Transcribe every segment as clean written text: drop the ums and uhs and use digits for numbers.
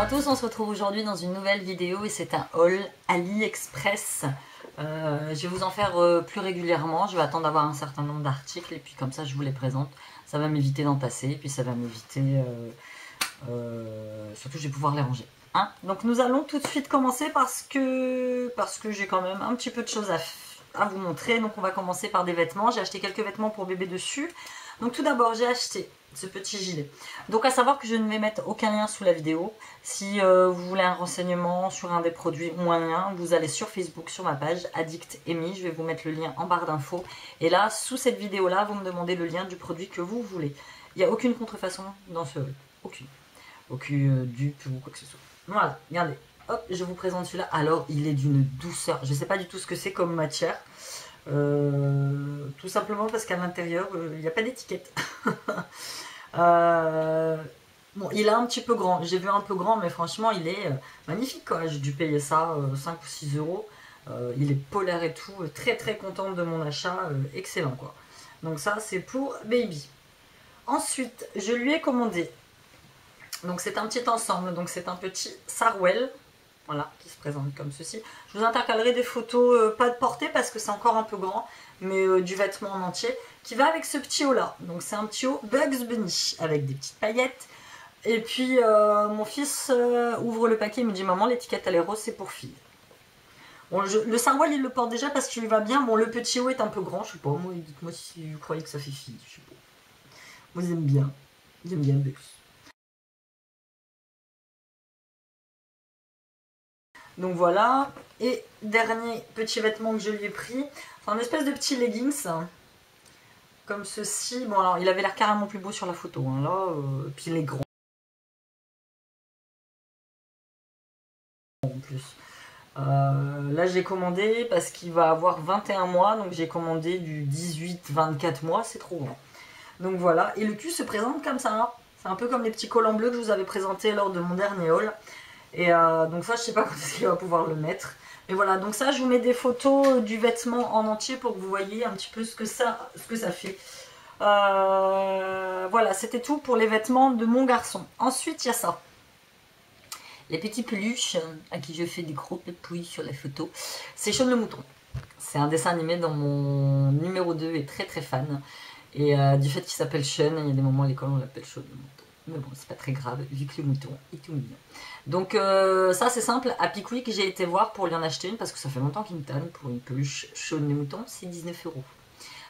Bonjour à tous, on se retrouve aujourd'hui dans une nouvelle vidéo et c'est un haul AliExpress. Je vais vous en faire plus régulièrement, je vais attendre d'avoir un certain nombre d'articles et puis comme ça je vous les présente. Ça va m'éviter d'en passer et puis ça va m'éviter... surtout je vais pouvoir les ranger. Hein, donc nous allons tout de suite commencer parce que j'ai quand même un petit peu de choses à vous montrer. Donc on va commencer par des vêtements. J'ai acheté quelques vêtements pour bébé dessus. Donc tout d'abord j'ai acheté ce petit gilet. Donc à savoir que je ne vais mettre aucun lien sous la vidéo. Si vous voulez un renseignement sur un des produits ou un lien, vous allez sur Facebook, sur ma page Addict Émie. Je vais vous mettre le lien en barre d'infos. Et là, sous cette vidéo là, vous me demandez le lien du produit que vous voulez. Il n'y a aucune contrefaçon dans ce haul. Aucune dupe ou quoi que ce soit. Voilà, regardez. Hop, je vous présente celui-là. Alors, il est d'une douceur. Je ne sais pas du tout ce que c'est comme matière. Tout simplement parce qu'à l'intérieur, il n'y a pas d'étiquette. Bon, il est un petit peu grand. J'ai vu un peu grand, mais franchement, il est magnifique, quoi. J'ai dû payer ça 5 ou 6 euros. Il est polaire et tout. Très, très contente de mon achat. Excellent, quoi. Donc ça, c'est pour Baby. Ensuite, je lui ai commandé... Donc c'est un petit ensemble, donc c'est un petit sarouel, voilà, qui se présente comme ceci. Je vous intercalerai des photos, pas de portée parce que c'est encore un peu grand, mais du vêtement en entier, qui va avec ce petit haut là. Donc c'est un petit haut Bugs Bunny, avec des petites paillettes. Et puis mon fils ouvre le paquet, il me dit « Maman, l'étiquette elle est rose, c'est pour fille ». Bon, le sarouel il le porte déjà parce qu'il lui va bien, bon le petit haut est un peu grand, je sais pas, moi dites-moi si vous croyez que ça fait fille, je sais pas. Moi j'aime bien Bugs. Donc voilà, et dernier petit vêtement que je lui ai pris, c'est un espèce de petit leggings, hein, comme ceci. Bon alors, il avait l'air carrément plus beau sur la photo, hein, là, puis il est grand en plus. Là j'ai commandé parce qu'il va avoir 21 mois, donc j'ai commandé du 18-24 mois, c'est trop grand. Donc voilà, et le cul se présente comme ça, hein. C'est un peu comme les petits collants bleus que je vous avais présentés lors de mon dernier haul. Et donc ça je sais pas quand est-ce qu'il va pouvoir le mettre. Mais voilà, donc ça je vous mets des photos du vêtement en entier pour que vous voyez un petit peu ce que ça fait. Voilà, c'était tout pour les vêtements de mon garçon. Ensuite il y a ça. Les petits peluches à qui je fais des gros pépouilles sur la photo. C'est Shaun le mouton. C'est un dessin animé dans mon numéro 2 et très très fan. Et du fait qu'il s'appelle Shaun, il y a des moments à l'école on l'appelle Shaun le mouton. Mais bon, c'est pas très grave, vu que le mouton est tout mignon. Donc ça, c'est simple. À Pickwick, j'ai été voir pour lui en acheter une, parce que ça fait longtemps qu'il me tanne pour une peluche Shaun le mouton, c'est 19 euros.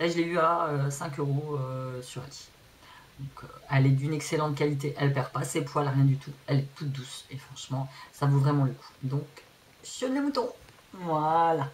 Là, je l'ai eu à 5 euros sur Ali. Donc elle est d'une excellente qualité, elle perd pas ses poils, rien du tout. Elle est toute douce, et franchement, ça vaut vraiment le coup. Donc, Shaun le mouton, voilà.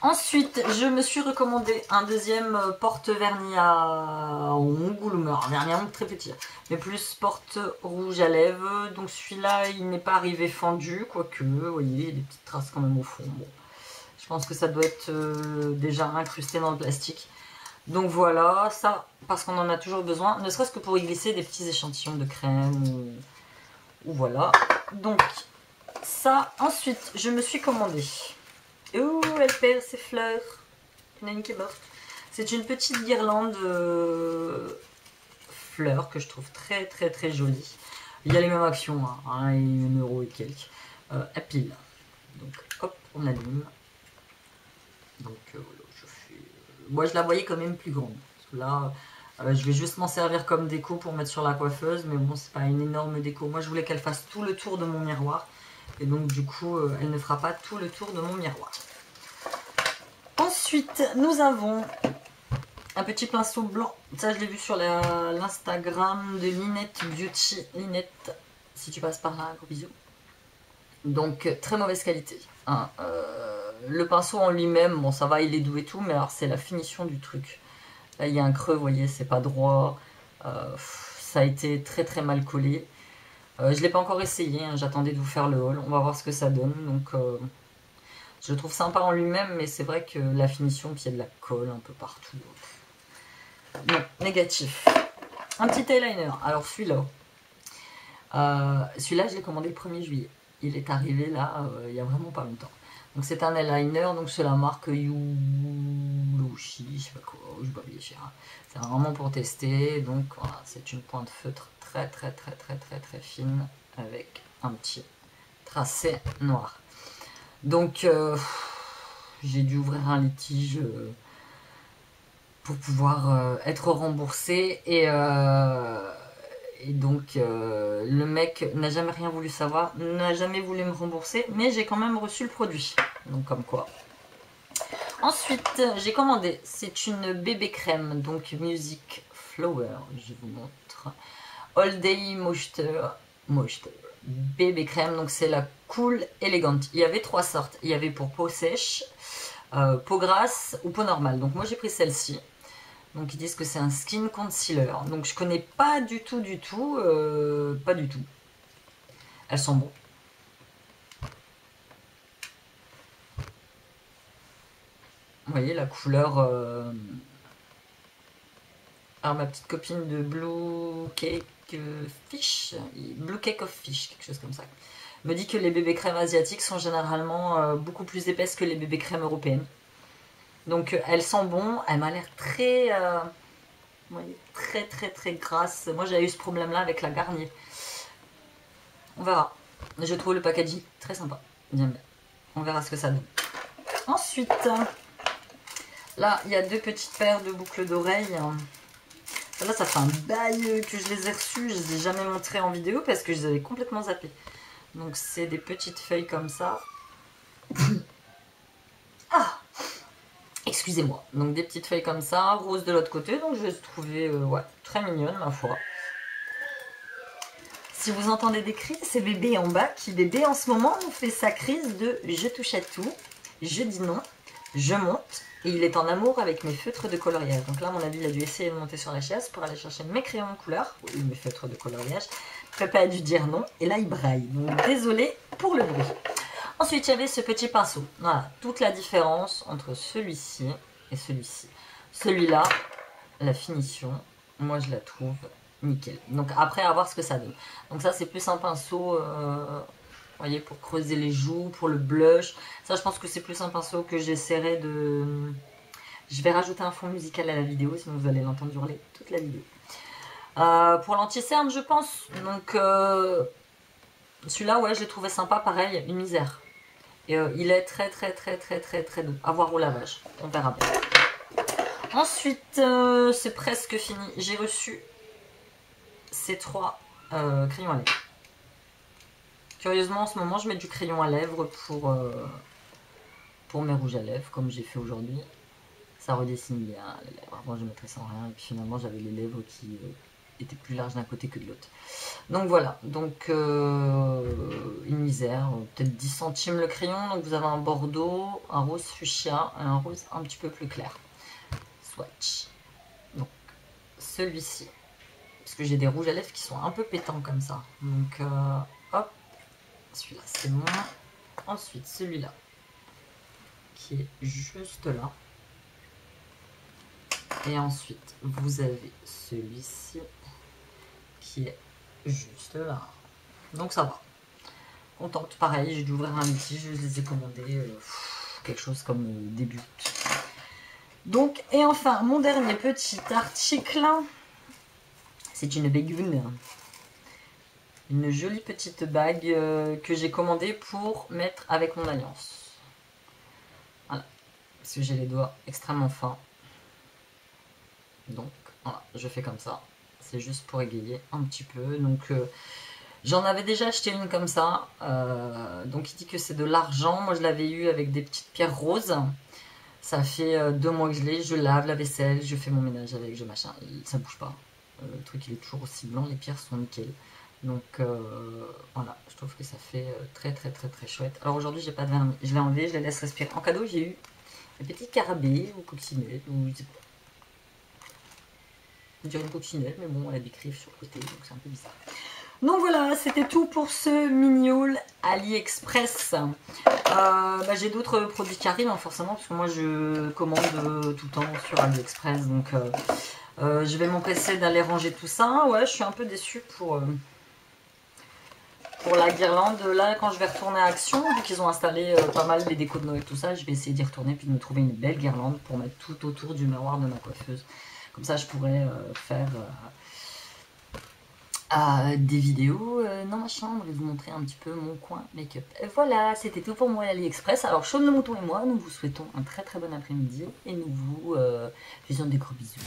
Ensuite, je me suis recommandé un deuxième porte-vernis à ongles, vernis à ongles très petit, mais plus porte rouge à lèvres. Donc celui-là, il n'est pas arrivé fendu, quoique, vous voyez, il y a des petites traces quand même au fond. Bon, je pense que ça doit être déjà incrusté dans le plastique. Donc voilà, ça, parce qu'on en a toujours besoin, ne serait-ce que pour y glisser des petits échantillons de crème ou voilà. Donc ça, ensuite, je me suis commandé... Ouh, elle perd ses fleurs. Il y en a une qui est morte. C'est une petite guirlande fleurs que je trouve très très très jolie. Il y a les mêmes actions, hein, 1 euro et quelques. À pile. Donc hop, on allume. Donc voilà, je fais... Moi je la voyais quand même plus grande. Parce que là, je vais juste m'en servir comme déco pour mettre sur la coiffeuse. Mais bon, c'est pas une énorme déco. Moi je voulais qu'elle fasse tout le tour de mon miroir. Et donc du coup, elle ne fera pas tout le tour de mon miroir. Ensuite, nous avons un petit pinceau blanc. Ça, je l'ai vu sur l'Instagram de Linette Beauty. Linette, si tu passes par là, gros bisous. Donc, très mauvaise qualité. Hein. Le pinceau en lui-même, bon, ça va, il est doux et tout. Mais alors, c'est la finition du truc. Là, il y a un creux, vous voyez, c'est pas droit. Ça a été très très mal collé. Je ne l'ai pas encore essayé, hein, j'attendais de vous faire le haul, on va voir ce que ça donne. Donc, je le trouve sympa en lui-même, mais c'est vrai que la finition, puis il y a de la colle un peu partout. Non, négatif. Un petit eyeliner, alors celui-là. Celui-là, je l'ai commandé le 1er juillet. Il est arrivé là, il n'y a vraiment pas longtemps. Donc c'est un eyeliner, donc c'est la marque Youlouchi, je ne sais pas quoi, je ne sais pas bien cher. C'est vraiment pour tester, donc voilà, c'est une pointe feutre. Très très très très très très fine, avec un petit tracé noir. Donc j'ai dû ouvrir un litige pour pouvoir être remboursée, et donc le mec n'a jamais rien voulu savoir, n'a jamais voulu me rembourser, mais j'ai quand même reçu le produit, donc comme quoi. Ensuite, j'ai commandé, c'est une bébé crème, donc Music Flower, je vous montre, All Day Moisture, bébé crème, donc c'est la Cool Elegant. Il y avait trois sortes, il y avait pour peau sèche, peau grasse ou peau normale, donc moi j'ai pris celle-ci. Donc ils disent que c'est un skin concealer. Donc je connais pas du tout, pas du tout. Elles sont bonnes. Vous voyez la couleur. Alors ma petite copine de Blue Cake Fish, quelque chose comme ça, me dit que les bébés crèmes asiatiques sont généralement beaucoup plus épaisses que les bébés crèmes européennes. Donc elle sent bon, elle m'a l'air très, très grasse. Moi j'avais eu ce problème là avec la Garnier. On verra. Je trouve le packaging très sympa. Bien, on verra ce que ça donne. Ensuite, là il y a deux petites paires de boucles d'oreilles. Là ça fait un bail que je les ai reçues. Je ne les ai jamais montrées en vidéo parce que je les avais complètement zappées. Donc c'est des petites feuilles comme ça. Ah! Excusez-moi, donc des petites feuilles comme ça, rose de l'autre côté, donc je les trouvais ouais, très mignonnes, ma foi. Si vous entendez des cris, c'est bébé en bas qui, bébé en ce moment, nous fait sa crise de « je touche à tout »,« je dis non »,« je monte », et il est en amour avec mes feutres de coloriage. Donc là, à mon avis, il a dû essayer de monter sur la chaise pour aller chercher mes crayons de couleur, ou mes feutres de coloriage. Papa a dû dire non, et là, il braille. Donc désolé pour le bruit. Ensuite, il y avait ce petit pinceau. Voilà, toute la différence entre celui-ci et celui-ci. Celui-là, la finition, moi je la trouve nickel. Donc après, à voir ce que ça donne. Donc ça, c'est plus un pinceau, vous voyez, pour creuser les joues, pour le blush. Ça, je pense que c'est plus un pinceau que j'essaierai de... Je vais rajouter un fond musical à la vidéo, sinon vous allez l'entendre hurler toute la vidéo. Pour l'anti-cerne, je pense. Donc celui-là, ouais, je l'ai trouvé sympa. Pareil, une misère. Et il est très doux. À voir au lavage. On verra bien. Ensuite, c'est presque fini. J'ai reçu ces trois crayons à lèvres. Curieusement, en ce moment, je mets du crayon à lèvres pour mes rouges à lèvres, comme j'ai fait aujourd'hui. Ça redessine bien les lèvres. Avant, je mettrais sans rien. Et puis finalement, j'avais les lèvres qui étaient plus larges d'un côté que de l'autre. Donc voilà. Donc une misère. Peut-être 10 centimes le crayon. Donc vous avez un bordeaux, un rose fuchsia et un rose un petit peu plus clair. Swatch. Donc celui-ci. Parce que j'ai des rouges à lèvres qui sont un peu pétants comme ça. Donc hop. Celui-là, c'est moi. Ensuite, celui-là. Qui est juste là. Et ensuite, vous avez celui-ci qui est juste là. Donc ça va. Contente. Pareil, j'ai dû ouvrir un outil, je les ai commandés. Quelque chose comme début. Donc, et enfin, mon dernier petit article. C'est une bégoune. Une jolie petite bague que j'ai commandée pour mettre avec mon alliance. Voilà. Parce que j'ai les doigts extrêmement fins. Donc voilà, je fais comme ça, c'est juste pour égayer un petit peu. Donc j'en avais déjà acheté une comme ça, donc il dit que c'est de l'argent. Moi je l'avais eu avec des petites pierres roses, ça fait 2 mois que je l'ai. Je lave la vaisselle, je fais mon ménage avec, je machin, ça bouge pas, le truc il est toujours aussi blanc, les pierres sont nickel. Donc voilà, je trouve que ça fait très chouette. Alors aujourd'hui j'ai pas de vernis, je l'ai enlevé, je les laisse respirer. En cadeau j'ai eu des petites carabées ou coccinelles ou... Je dirais une coccinelle, mais bon, elle a des griffes sur le côté, donc c'est un peu bizarre. Donc voilà, c'était tout pour ce mini haul AliExpress. J'ai d'autres produits qui arrivent, hein, forcément, parce que moi je commande tout le temps sur AliExpress. Donc je vais m'empresser d'aller ranger tout ça. Ouais, je suis un peu déçue pour la guirlande. Là, quand je vais retourner à Action, vu qu'ils ont installé pas mal des décos de Noël et tout ça, je vais essayer d'y retourner puis de me trouver une belle guirlande pour mettre tout autour du miroir de ma coiffeuse. Comme ça, je pourrais faire des vidéos dans ma chambre et vous montrer un petit peu mon coin make-up. Voilà, c'était tout pour moi à AliExpress. Alors, Shaun le mouton et moi, nous vous souhaitons un très bon après-midi et nous vous faisons des gros bisous.